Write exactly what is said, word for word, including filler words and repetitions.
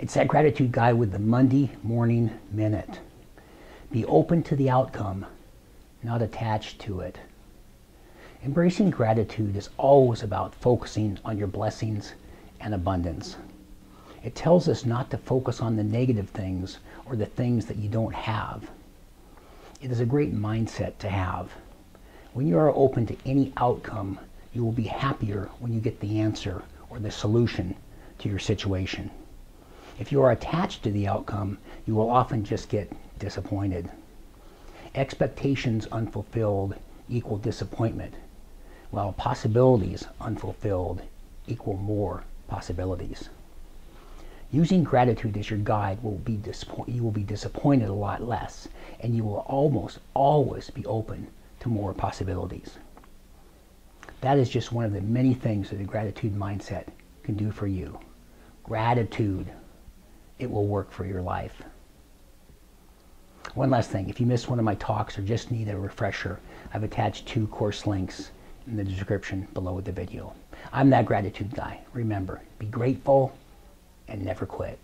It's That Gratitude Guy with the Monday Morning Minute. Be open to the outcome, not attached to it. Embracing gratitude is always about focusing on your blessings and abundance. It tells us not to focus on the negative things or the things that you don't have. It is a great mindset to have. When you are open to any outcome, you will be happier when you get the answer or the solution to your situation. If you are attached to the outcome, you will often just get disappointed. Expectations unfulfilled equal disappointment, while possibilities unfulfilled equal more possibilities. Using gratitude as your guide, will be disappoint- you will be disappointed a lot less, and you will almost always be open to more possibilities. That is just one of the many things that the gratitude mindset can do for you. Gratitude. It will work for your life. One last thing, if you missed one of my talks or just need a refresher, I've attached two course links in the description below the video. I'm That Gratitude Guy. Remember, be grateful and never quit.